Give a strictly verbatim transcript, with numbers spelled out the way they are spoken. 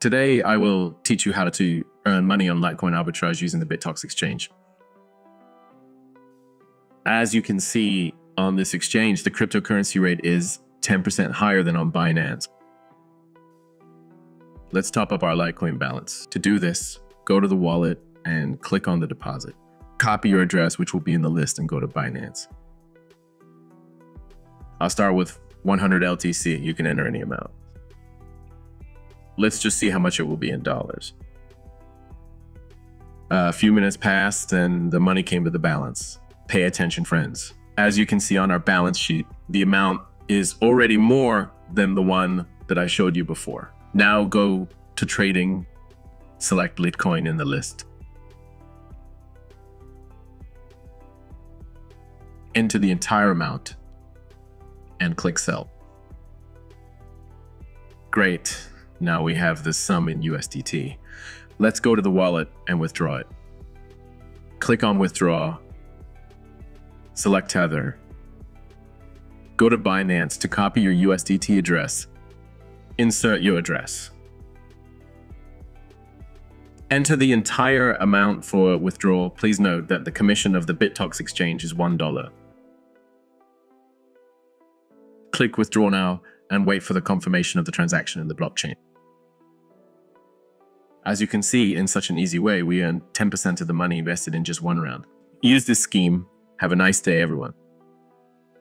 Today, I will teach you how to earn money on Litecoin arbitrage using the Bitokx exchange. As you can see on this exchange, the cryptocurrency rate is ten percent higher than on Binance. Let's top up our Litecoin balance. To do this, go to the wallet and click on the deposit. Copy your address, which will be in the list, and go to Binance. I'll start with one hundred L T C. You can enter any amount. Let's just see how much it will be in dollars. A few minutes passed and the money came to the balance. Pay attention, friends. As you can see on our balance sheet, the amount is already more than the one that I showed you before. Now go to trading, select Litecoin in the list. Enter the entire amount and click sell. Great. Now we have the sum in U S D T. Let's go to the wallet and withdraw it. Click on withdraw, select Tether. Go to Binance to copy your U S D T address. Insert your address. Enter the entire amount for withdrawal. Please note that the commission of the Bitokx exchange is one dollar. Click withdraw now and wait for the confirmation of the transaction in the blockchain. As you can see, in such an easy way, we earn ten percent of the money invested in just one round. Use this scheme. Have a nice day, everyone.